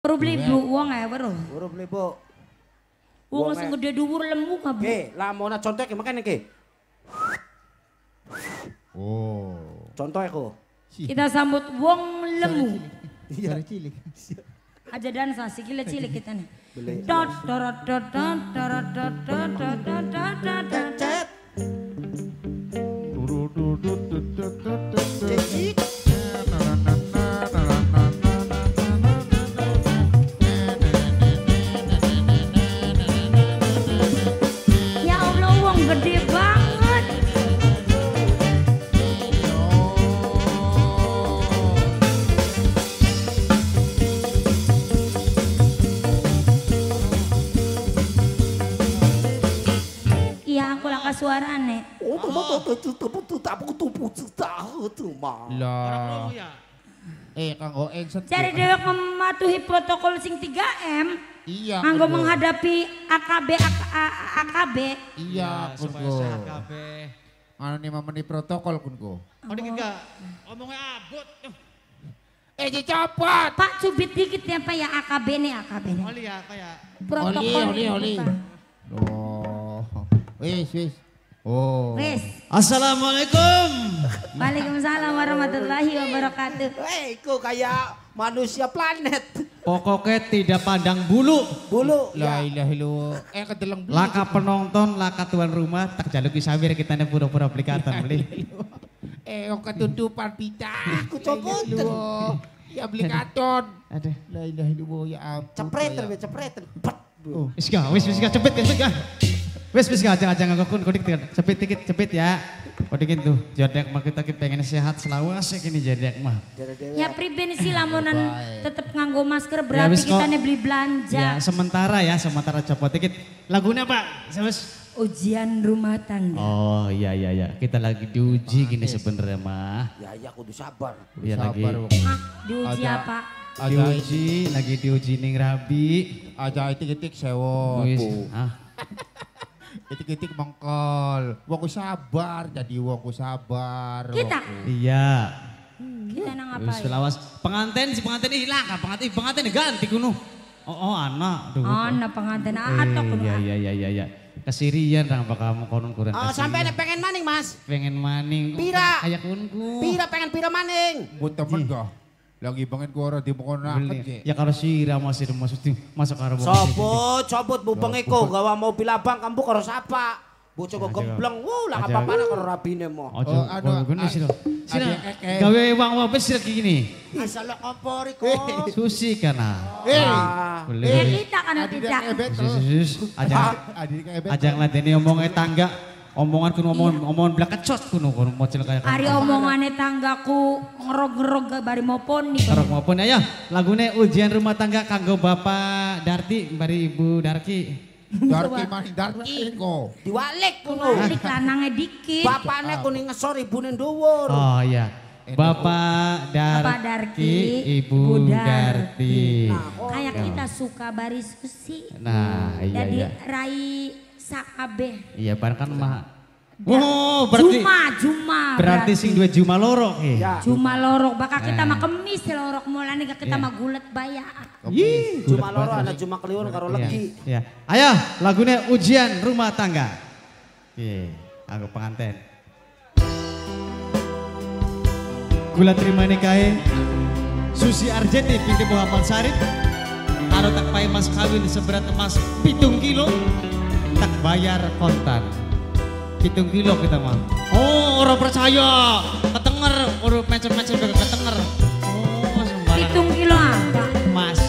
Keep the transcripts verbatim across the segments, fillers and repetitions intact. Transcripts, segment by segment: Baru beli bu, uang ya baru. Baru beli bu. Uang masih gede dubur lemu kabu. Oke, lamona contek ya makanya ke. Oh. Contoh aku. Kita sambut wong lemu. Iya. Cilik. Aja dansa sih gila cilik kita nih. Dot dot dot dot dot dot dot dot dot dot dot dot. Dot dot dot dot dot dot dot. Suarane. Oh, eh, Kang Oeng cari dewek mematuhi protokol sing tiga M. Iya. Manggo menghadapi A K B A K B. Iya, kungo. Anu nih memenuhi protokol kungo. Oh, enggak. Omongnya abot. Eh, dicopot. Pak cubit dikit ya Pak ya A K B nih A K B nih. Oli ya, kayak. Protokol. Oli, oli, oli. Wis, wis. Oh. Wis. Assalamualaikum. Waalaikumsalam warahmatullahi wabarakatuh. Hei, kok kayak manusia planet. Pokoknya tidak pandang bulu. Bulu. La ilaha illallah. Eh, kedeleng bulu. Laka penonton, laka tuan rumah, tak jaluki sabir kita ne pura-pura pelikatan beli. Eh, kok ketutupan pita. Aku copot. Ya beli katon. Ada. La ilaha illallah ya ampun. Cepreter, cepreter. Bet. Oh, wis ga, wis wis ga cepet, wis ga. Wes wes gak ajang-ajang ngakun kodik cepet dikit cepet ya. Kodikin tuh jadek mah kita pengen sehat selalu asik ini jadek mah. Ya priben sih lamunan tetep nganggo masker berarti ya, kita nih beli belanja. Ya sementara ya sementara copot dikit. Lagunya Pak, Mas. Ujian rumah tangga. Oh iya iya iya. Kita lagi diuji Pak, gini sebenarnya mah. Ya ya kudu sabar. Kudu ya, sabar. Lagi. Ah, diuji ada, apa? Ada diuji lagi diuji ning Rabi. Aja itik-itik sewo. Hah. Itik-itik mengkol, wongku sabar, jadi wongku sabar. Kita? Wongku. Iya. Kita nang apa ya? Pengantin si pengantin hilang, pengantin pengantin ganti kuno. Oh, oh anak. Duh, oh anak pengantin, atau kuno. Iya, iya, iya, iya, iya. Kesirian nang bakal konon kurang kesirian. Oh sampai ada pengen maning mas? Pengen maning. Pira. Kayak kunku. Pira pengen pira maning. Buat temen kok. Lagi banget gua di pokoknya nakal ya. Ya kalau siram masih maksudnya masuk arah sobot, sobot bubeng eko gawa mau pilabang kamu harus apa? Bu coba gembleng, wuh lah apa-apa kalau rabine mau. Oh aduh, gini sih loh. Sini, gawe uang wabes lagi gini. Asal lo kompor eko. Susi kana. Eh, kita kana tidak. Ajang, ajang lah ini omongnya tangga. Omongan kuno omongan, omongan belakang cos kuno kuno mocil kayak. Hari omongannya tanggaku ngerog-ngerog bari maupun nih. Ngerog maupun ya, lagune ujian rumah tangga kanggo Bapak Darti bari Ibu Darki. Darki masih Darki kok. Diwalek kuno. Diwalek lanangnya dikit. Bapaknya kuning ngesor ibune nduwur. Oh iya. Bapak Darki, Bapak Darki Ibu Darti. Nah, kayak kita suka bari Susi. Nah iya iya. Jadi Rai Sakabeh. Iya barang kan mah. Oh berarti. Juma, Juma. Berarti sing dua Juma lorok ya. Juma lorok bakal kita mah kemis lorok mulane kita mah gulet baya. Ih, Juma lorok ana Juma kliwon karo legi. Iya. Ayo lagune ujian rumah tangga. Oke, aku penganten. Gula trimane kae. Susi Arjeti binti Muhammad Sarip. Karo tak pae mas kawin seberat emas pitung kilo. Tak bayar kontan hitung kilo kita mah. Oh orang percaya ketenger orang macam-macam juga ketenger. Oh sembarang hitung kilo apa mas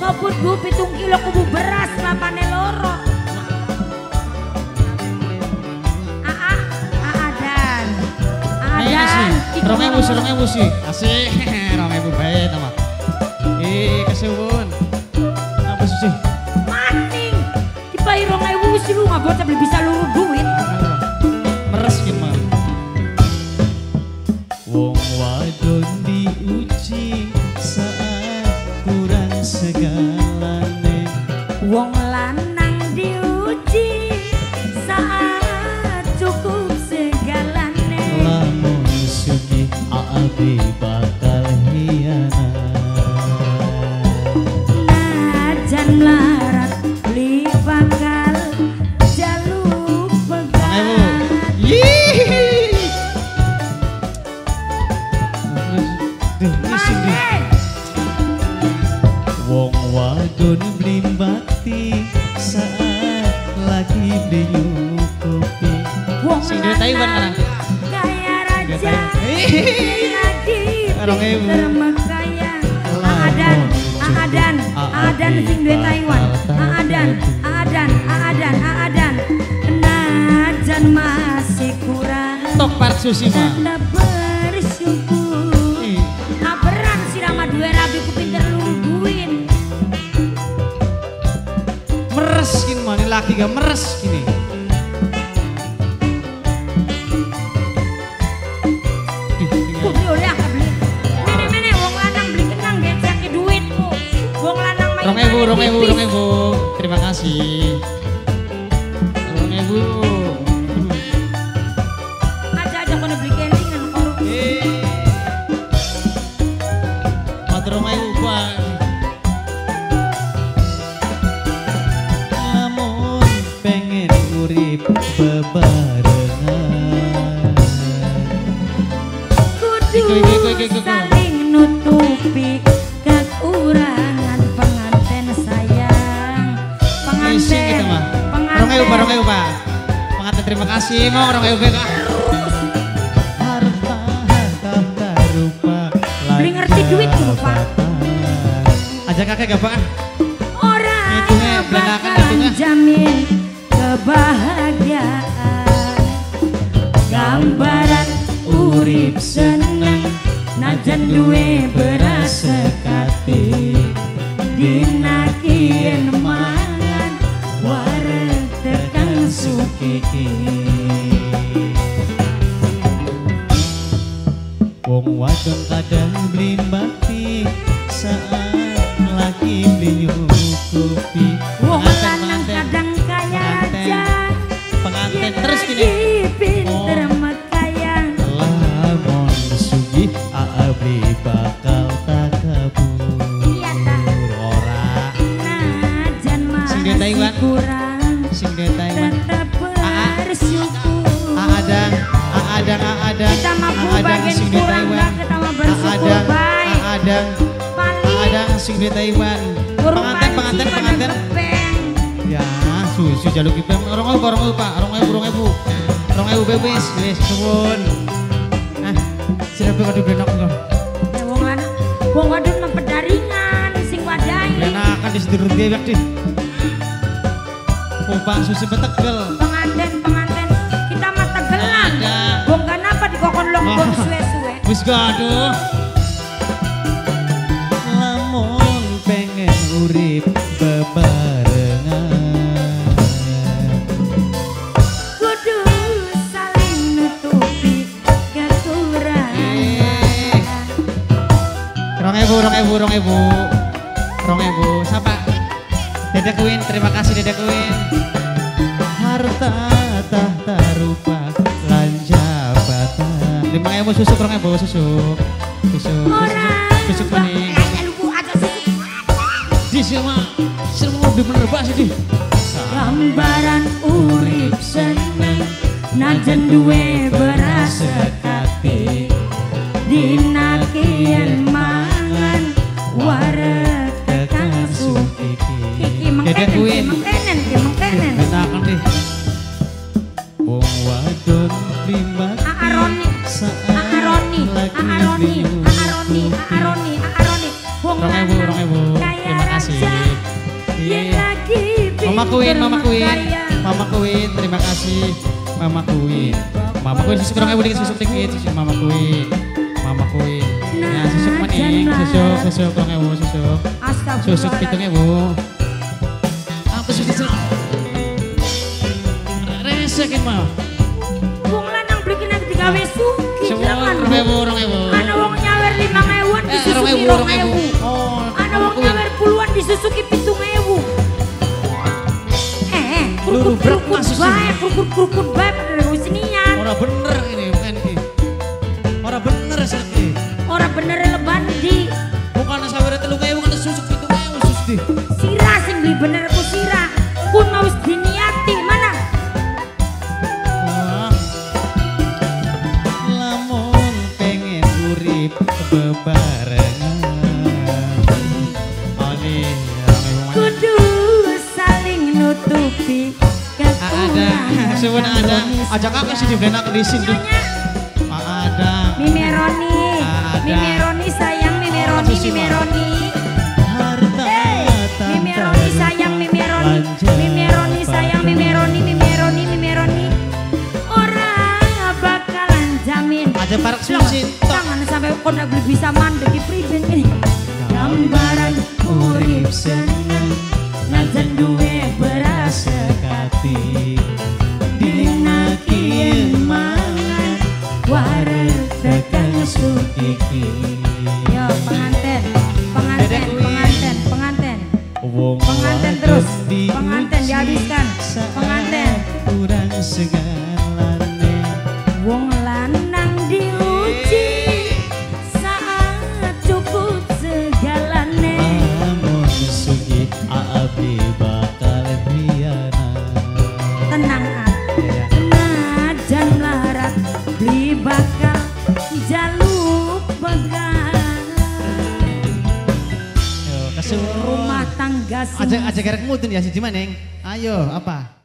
sobut bu hitung kilo kubu beras lapane loro aa aa dan aa dan rong ewu rong ewu sih asih rong ewu baik nama eh kesuwun apa sih maning dibayar rong ewu si lu nggak bocah beli bisa lu duit meres gimana wong wadon diuji saat kurang segalane wong lanang diuji saat cukup segalane lamun sugih aabi bakal hianat Argon melimpati saat lagi minum kopi. Sing dari Taiwan kan? Kaya raja, kaya termakaya. Aadan, Aadan, Aadan sing dari Taiwan. Aadan, Aadan, Aadan, Aadan. Najan masih kurang. Tok part susima. Laki gak meres gini. Mene-mene wong lanang beli kenang becake duitmu. Wong lanang main. Rong ewu, rong ewu, rong ewu. Terima kasih. Rong ewu. Aja-aja kono beli kencing nang korup. Eh. Matur rong ewu kuwi. Bebarengan kudu saling nutupi kekurangan penganten sayang. Penganten, penganten. Orang Ewa, orang Ewa. Penganten terima kasih, mau orang Ewa. Harta harta rupa. Beli ngerti duit tuh pak. Ajak kakek gak pak? Orang bakalan jamin kebahagiaan, gambaran urip seneng, najan duwe beras sekati, dinakien mangan, wareng tekan sukiki. Wong wadon kadang blimbati saat lagi menyukupi. Wong lanang kadang kaya raja, pengantin terus gini. Pinter makaya. Lamun sugih abri bakal tak kabur. Iya tak. Ora. Najan masih kurang. Sing de Taiwan. Tetap bersyukur. Aadang, aadang, aadang. Kita mampu bagian kurang gak kita mau bersyukur baik. Aadang, aadang, sing de Taiwan. Pengantin, pengantin, pengantin. Ya, susu jaluk kita orang apa orang apa pak, orang ibu orang ibu, orang ibu bebas, bebas pun. Ah, siapa kau dibenok kau? Ya, wong anak, wong wadon mempedaringan, sing wadai. Enak kan disedurut dia waktu. Opa susu betegel. Penganten, penganten, kita mah tegelan. Wong kenapa di kokon longbong suwe suwe? Wis gaduh. Lamun pengen urip bebarengan. Rong ewu, rong ewu, rong ewu, siapa? Dede Queen, terima kasih Dede Queen. Harta tahta rupa lanca bata. Lima ewu susuk, rong ewu susuk, susuk, susuk manis. Ada lugu agak susuk. Di semua, semua bener bas ini. Gambaran urip seneng, najan duwe beras sekati, dinakian ma. Warek tekan suki kiki mengkenen, mengkenen, mengkenen. Benakan deh. Wong wadon primbati. Aaroni, aaroni, aaroni, aaroni, aaroni, aaroni. Wong ibu, wong ibu. Terima kasih. Mama Queen, Mama Queen, Mama Queen. Terima kasih, Mama Queen. Mama Queen susuk orang ibu dikit, susuk dikit, susuk Mama Queen, Mama Queen. Nah, susuk maning, susuk, susuk, kurang ewu, susuk. Susuk pitung ewu. Apa susuk susuk? Resekin mau. Wong lanang belikin lagi tiga wesu. Semua kurang ewu, kurang ewu. Ada wong nyawer lima ewu, disusuki kurang ewu. Ada wong nyawer puluhan, disusuki pitung ewu. Eh, kurkut kurkut baik, kurkut kurkut baik pada ewu sinian. Orang bener ini, bukan ini. Orang bener sakit. Orang bener leban di bukan sawer telu kae bukan susuk itu kae usus di sirah sing beli bener ku sirah kun mau diniati mana lamun pengen urip bebarengan. Ani lebih ada suwun ada aja kak sih dibena ke disin tuh ada Mimeroni Mimeroni sayang Mimeroni Mimeroni Mimeroni sayang Mimeroni Mimeroni sayang Mimeroni Mimeroni Mimeroni orang bakalan jamin ada parak susin tangan sampai udah bisa mandek pribun ini gambaran urip seneng najan duwe beras sekati dina kieu mangan wareg tekan sukiki yo penganten penganten penganten penganten penganten terus penganten dihabiskan penganten kurang segalane wong lanang diuji saat cukup segalane amun sugih abi bakal biana tenang ya. Najan larat di bakal jaluk pegang rumah tangga aja aja gerekmu tuh ya si Cimaneng ayo apa